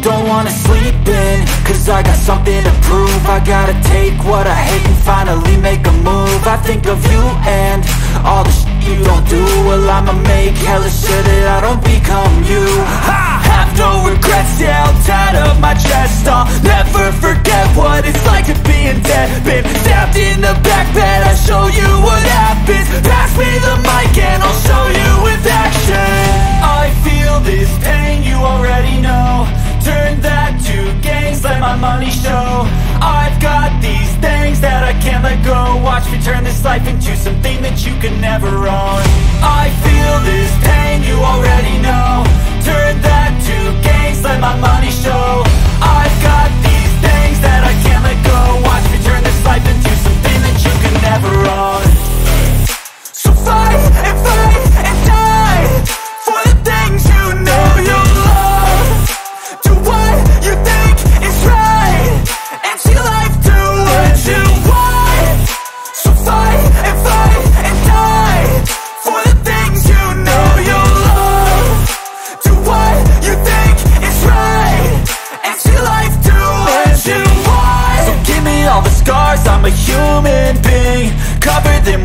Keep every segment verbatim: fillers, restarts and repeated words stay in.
Don't wanna sleep in, cause I got something to prove. I gotta take what I hate and finally make a move. I think of you and all the shit you don't do. Well, I'ma make hella sure that I don't become you. I have no regrets, yeah, I'll tie up my chest. I'll never forget what it's like to be in debt. Been stabbed in the back bed, I'll show you what happens. Pass me the mic and I'll show you with action. I feel this pain, you already know. Turn that to gains, let my money show. I've got these things that I can't let go. Watch me turn this life into something that you can never own. I feel this pain, you already know. Turn that to gains, let my money show. I've got these things that I can't let go. Watch me turn this life into something that you can never own. So fight and fight and die for the things you know you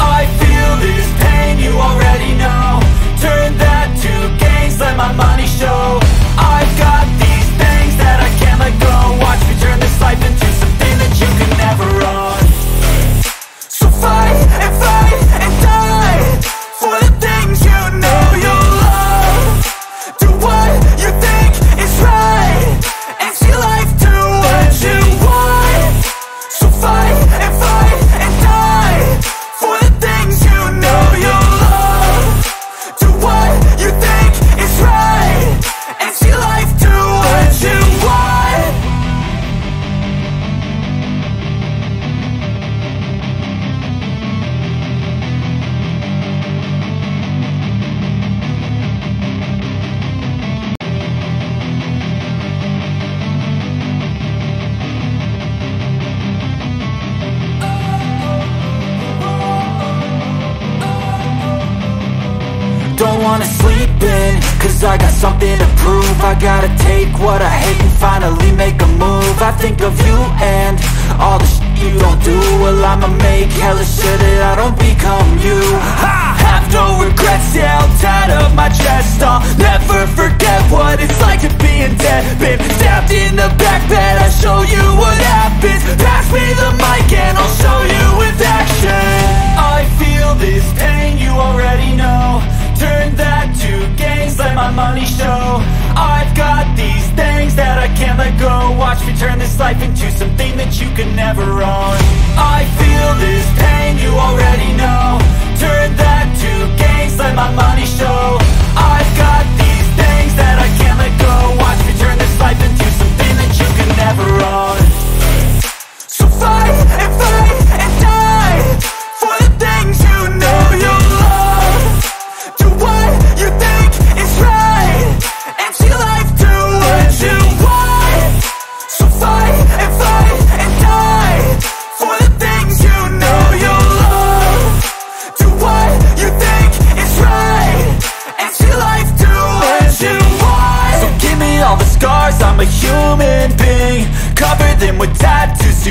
I feel this pain, you already know. Turn that to gains, let my money show. I've got these that I can't let go. Watch me turn this life into something that you can never own. So fight and fight and die for the things you know you love. Do what you think is right and see life do what you want. So fight and fight and die for the things you know you love. Do what you think is right and see life do what you want. Don't wanna sleep in, cause I got something to prove. I gotta take what I hate and finally make a move. I think of you and all the shit you don't do. Well, I'ma make hella sure that I don't become you. I have no regrets, yeah, I'll tie up my chest. I'll never forget what it's like to be in debt. Been stabbed in the back bed, I'll show you what happens. Pass me the mic and I'll show you with action. I feel this pain, you already know. Turn that to gains, let my money show. I've got these things that I can't let go. Watch me turn this life into something that you can never own. I feel this pain, you already know. Turn that to gains, let my money show. I've got these things that I can't let go. Watch me turn this life into something that you can never own. So fight and fight and die for the things you know you love. You think it's right and see life do what you want. So fight and fight and die for the things you know you love. Do what you think is right and see life do what you want. So give me all the scars, I'm a human being. Cover them with tattoos so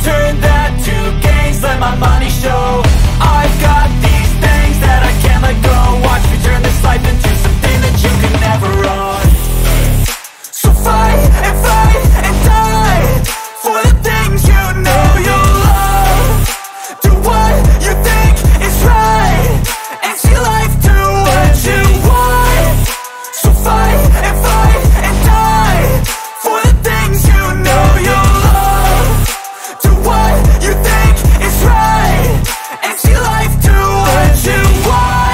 Turn that to gains, let my money show. I've got these things that I can't let go. Watch me turn this life into something that you could never own. So fight and fight and die for the things you know you love. Do what you think is right and see life do what you want. So fight and fight and die for the things you know you love. Do what you think is right and see life do what you want.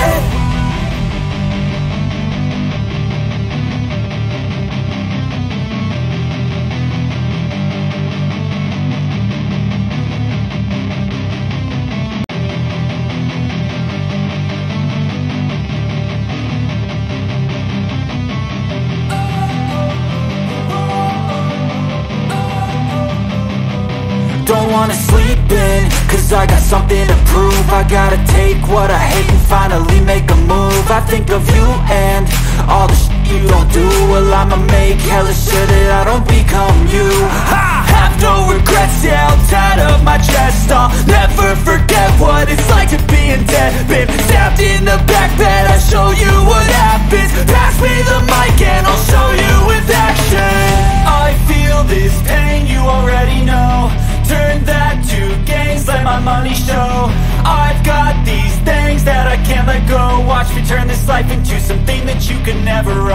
Don't wanna sleep in, cause I got something to prove. I gotta take what I hate and finally make a move. I think of you and all the shit you don't do. Well, I'ma make hella sure that I don't become you. I have no regrets, yeah, I'll tie up my chest. I'll never forget what it's like to be in debt. Been stabbed in the back bed, I'll show you what happens. Pass me the mic and I'll show you with action. I feel this pain, you already know. Turn that to gains, let my money show. I've got these things that I can't let go. Watch me turn this life into something that you could never own.